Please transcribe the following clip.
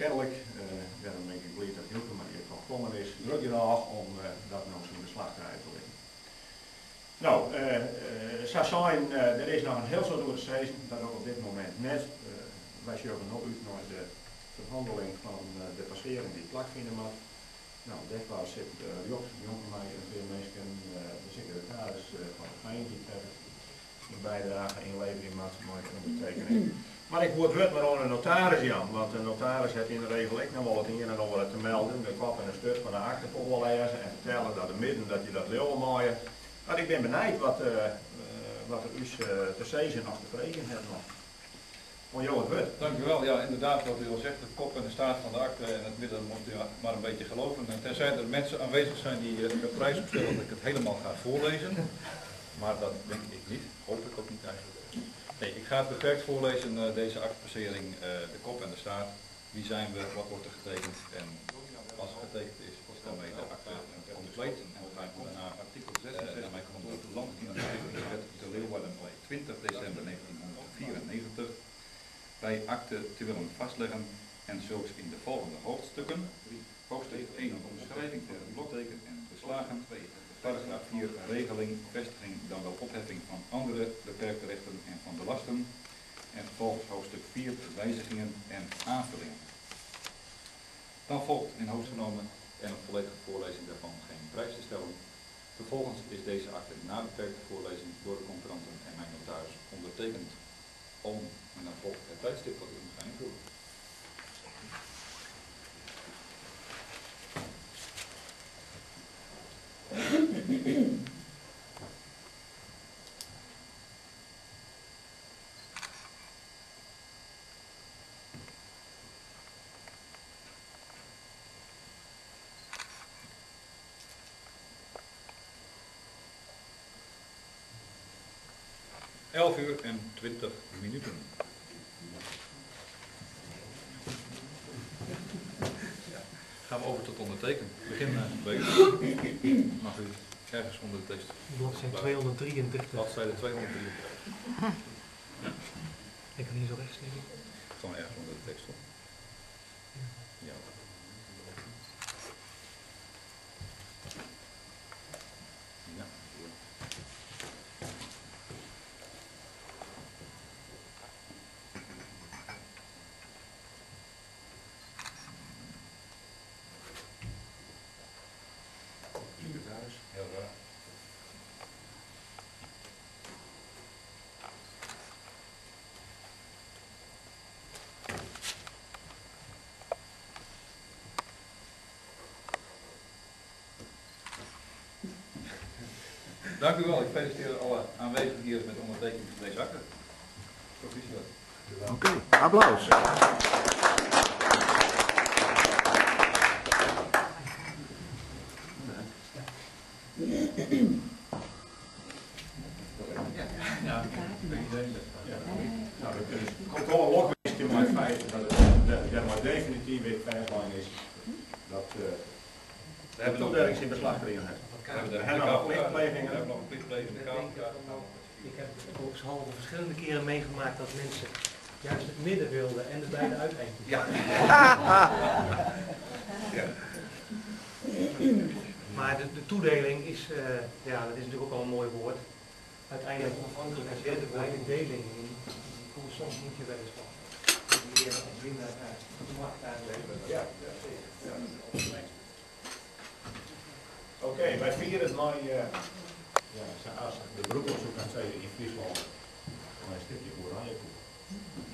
kennelijk, daarom ben ik geleerd dat Hilke maar hier van komen is, druk je nog om dat nog zo'n beslag uit te leggen. Nou, Sassijn, er is nog een heel soort door te zeggen, dat ook op dit moment net, wij zullen nog uit naar de verhandeling van de passeren die plaatsvinden mag. Nou, daar zit Joks, Jonkermeij en veel mensen, de secretaris van de gemeente die een bijdrage inlevering maakt en ondertekening. Maar ik word het maar aan de notaris, Jan, want de notaris heeft in de regel ik nog wel het hier en over te melden, de kop en de stuk van de akte toch wel lezen en vertellen dat de midden dat je dat leeuwen maaien. Maar ik ben benijd wat er is te zeggen of te vregen heeft nog. Van Johan Hut. Dankjewel. Ja, inderdaad wat u al zegt, de kop en de staat van de akte en het midden moet u maar een beetje geloven. En tenzij er mensen aanwezig zijn die de prijs opstellen dat ik het helemaal ga voorlezen. Maar dat denk ik niet, hoop ik ook niet eigenlijk. Nee, ik ga het beperkt voorlezen, deze actpassering, de kop en de staat. Wie zijn we, wat wordt er getekend en als het getekend is, wordt daarmee de akte compleet. En daarna komt naar artikel 66, daarmee komt het land in de wet te Leeuwarden bij 20 december 1994 bij akte te willen vastleggen en zulks in de volgende hoofdstukken. Hoofdstuk 1, omschrijving van blokteken en beslagen. Paragraaf 4, regeling, vestiging, dan wel opheffing van andere beperkte rechten en van de lasten. En vervolgens hoofdstuk 4, wijzigingen en aanvullingen. Dan volgt in hoofdgenomen en een volledige voorlezing daarvan geen prijs te stellen. Vervolgens is deze akte na beperkte voorlezing door de conferanten en mijn notaris ondertekend. En dan volgt het tijdstip dat u moet gaan invullen. Elf uur en 20 minuten. Ja, gaan we over tot ondertekenen. Begin bij u. Mag u ergens onder de tekst. Bladzijde 233. Bladzijde 233. Ja. Ik kan hier zo rechts liggen. Gewoon ergens onder de tekst op. Ja. Dank u wel, ik feliciteer alle aanwezigen hier met de ondertekening van deze akte. Proficiat. Oké, applaus. Nou, we kunnen controle ook wisten maar het feit dat het maar definitief weer veiligheid is. Dat we hebben toch ergens in beslag gekregen. We hebben nog plichtplegingen. Ik heb volkshalve verschillende keren meegemaakt dat mensen juist het midden wilden en de beide uiteinden. Ja. Ja. Maar de toedeling is, ja, dat is natuurlijk ook al een mooi woord. Uiteindelijk onafhankelijk is het bij de deling. Soms moet je wel eens van. Die leren als winnaar uit de macht uitleven. Ja, dat is het. Oké, wij vieren het mooi, ja, als de broekhoek aan het in Friesland, maar een stukje oranje koek.